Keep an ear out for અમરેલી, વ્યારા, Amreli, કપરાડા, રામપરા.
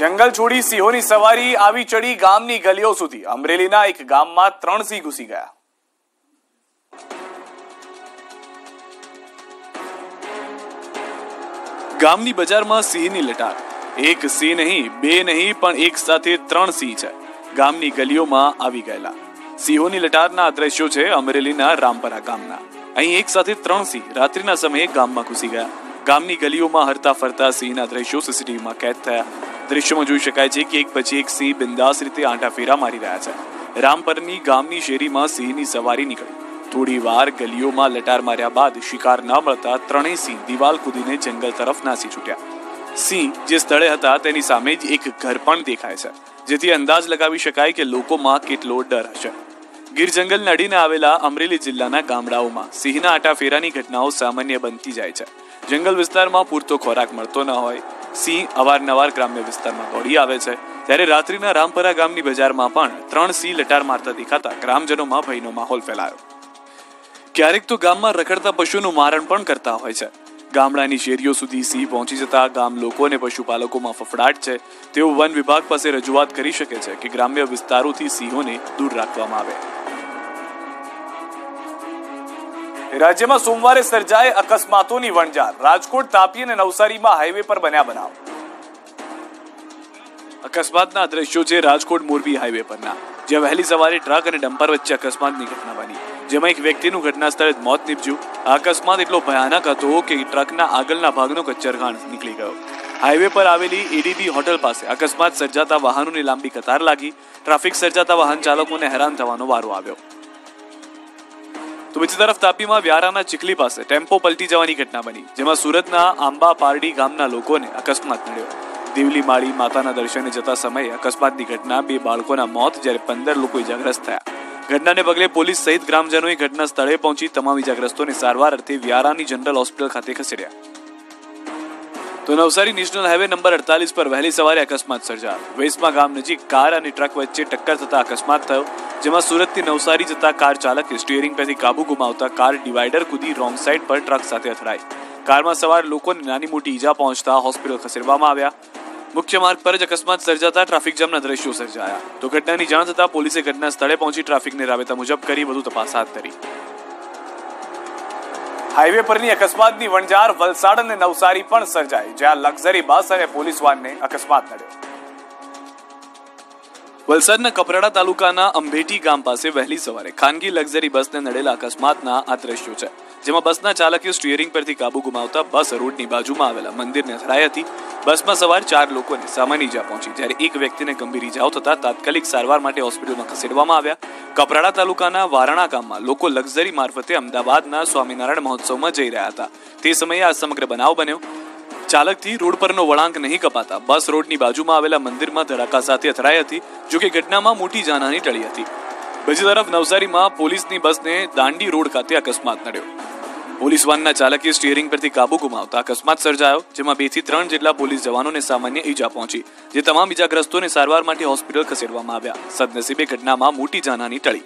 જંગલ છોડી સિંહોની સવારી આવી ચડી ગામની ગલીઓ સુધી। અમરેલીના એક ગામમાં 3 સિંહ ઘૂસી ગયા। ગામની બજારમાં સિંહની લટાર। એક સિંહ નહીં, બે નહીં, પણ એક સાથે 3 સિંહ છે ગામની ગલીઓમાં આવી ગયેલા। સિંહોની લટારના દ્રશ્યો છે અમરેલીના રામપરા ગામના। અહીં એક સાથે 3 સિંહ રાત્રિના સમયે ગામમાં ઘૂસી ગયા। ગામની ગલીઓમાં હરતા ફરતા સિંહના દ્રશ્યો સીસીટીવીમાં કેદ થયા। दृश्य में जोई शकाय छे कि एक पछी एक सिंह बिंदास रीते आंटा फेरा मारी रह्या छे। रामपरनी गामनी शेरीमां सिंहनी सवारी निकळी। थोड़ी वार गलीओमां लटार मार्या बाद शिकार न मळता त्रणेय सिंह दीवाल कूदीने जंगल तरफ नासी छूट्या। सिंह जे स्थळे हता तेनी सामे ज एक घर पण देखाय छे, जेथी अंदाज लगावी शकाय के लोकोमां केटलो डर हशे। गीर जंगलने अडीने आवेला अमरेली जिल्लाना गामडाओमां सिंहना आटाफेरानी घटनाओ सामान्य बनती जाय छे। जंगल विस्तारमां पूरतो खोराक मळतो न होय। सिंह अवारनवार ग्राम्य विस्तारमां दौड़ी आवे छे, त्यारे रात्रिना रामपरा गामनी बजारमां पण 3 सिंह लटार मारता देखाता ग्रामजनोमां भयनो माहोल फैलायो। क्यारेक तो गाममां रखडता पशुनुं मारण पण करता होय छे। गामडानी शेरीओ सुधी सिंह पहोंची जता गाम लोको अने पशुपालकोमां फफड़ाट छे। तेओ वन विभाग पासे रजूआत करी शके छे के ग्राम्य विस्तारोथी सिंहोने दूर राखवामां आवे। राज्यमां सोमवारे सर्जाय अकस्मातोनी वणजार। राजकोट, तापी अने नवसारीमां हाईवे पर बन्या बनाव। अकस्मातना दृश्यो छे राजकोट मोरबी हाईवे परना, ज्यां वहेली सवारे ट्रक अने डम्पर वच्चे अकस्मातनी घटना बनी, जेमां एक व्यक्तिनुं घटनास्थळे ज मौत निपज्युं। अकस्मात एटलो भयानक हतो के ट्रकना आगळना भागनो कच्चरगाण निकळी गयो। हाईवे पर आवेली एडीबी होटल पासे अकस्मात सर्जाता वाहनोनी लांबी कतार लागी। ट्राफिक सर्जाता वाहन चालकोने हैरान थवानो वारो आव्यो। तो बीजी तरफ तापीमां व्याराना चिखली पासे टेम्पो पलटी जवानी घटना बनी, जेमां सूरतना आंबा पारडी गामना लोकोने अकस्मात नड्यो। देवली माड़ी माताना दर्शने जता समय अकस्मातनी घटना, 2 बाळकोना मौत, ज्यारे 15 लोको इजाग्रस्त थया। घटनाने पगले पोलीस सहित ग्रामजनोए घटना स्थळे पहोंची तमाम इजाग्रस्तोने सारवार अर्थे व्यारानी जनरल होस्पिटल खाते खसेड्या। तो नवसारी नेशनल हाईवे नंबर 48 पर वहेली सवारे अकस्मात सर्जाय। वेसमा गाम नजीक कार अने ट्रक वच्चे टक्कर थता अकस्मात थयो, जेमां सूरतथी नवसारी जता कार चालके स्टीयरिंग परथी काबू गुमावता कार डिवाइडर कूदी रोंग साइड पर ट्रक साथे અથડાઈ। કારમાં સવાર લોકોને નાની મોટી ઈજા પહોંચતા હોસ્પિટલ ખસેડવામાં આવ્યા। मुख्य मार्ग पर अकस्मात सर्जाता ट्राफिक जाम दृश्यों सर्जाया। तो घटना की जाण थता पुलिसे घटना स्थले पहुंची ट्राफिक ने राबेता मुजब करी वधु तपास हाथ धरी। हाईवे परनी अकस्मातनी वणजार वलसाड अने नवसारी पण सर्जाई, ज्यां लक्झरी बस अने पोलीस वानने अकस्मात नड्यो। वलसाडना कपराड़ा तालुकाना अंभेटी गाम पासे वहेली सवारे खानगी लक्झरी बसने नडेला अकस्मातना आ दृश्यो छे, जेमां बसना चालके स्टीयरिंग परथी काबू गुमावता बस रोडनी बाजुमां आवेला मंदिरने અથડાઈ हती। बसमां सवार 4 लोकोने सामान्य ईजा पहोंची, ज्यारे एक व्यक्तिने गंभीर ईजाओ थता तात्कालिक सारवार माटे होस्पिटलमां खसेडवामां આવ્યા। कपराड़ा तालुकाना वारणा गाममां लोको लक्झरी मार्फते अमदावादना स्वामीनारायण महोत्सवमां जई रह्या हता। ते समये आ समग्र बनाव बन्यो। चालकथी रोड परनो वळांक नहीं कपाता बस रोडनी बाजुमां आवेला मंदिरमां धड़ाका साथे અથડાઈ हती, जो के घटनामां मोटी जानहानी टळी हती। बीजी तरफ नवसारीमां पोलीसनी बसने दांडी रोड खाते अकस्मात नड्यो। पुलिस वाहनना चालके स्टीयरिंग परथी काबू गुमावता अकस्मात सर्जायो, जेमां 2 થી 3 जेटला पुलिस जवानोने सामान्य ईजा पहोंची, जे तमाम ईजाग्रस्तोने सारवार माटे होस्पिटल खसेडवामां આવ્યા। सदनसीबे घटनामां मोटी जानहानी टळी।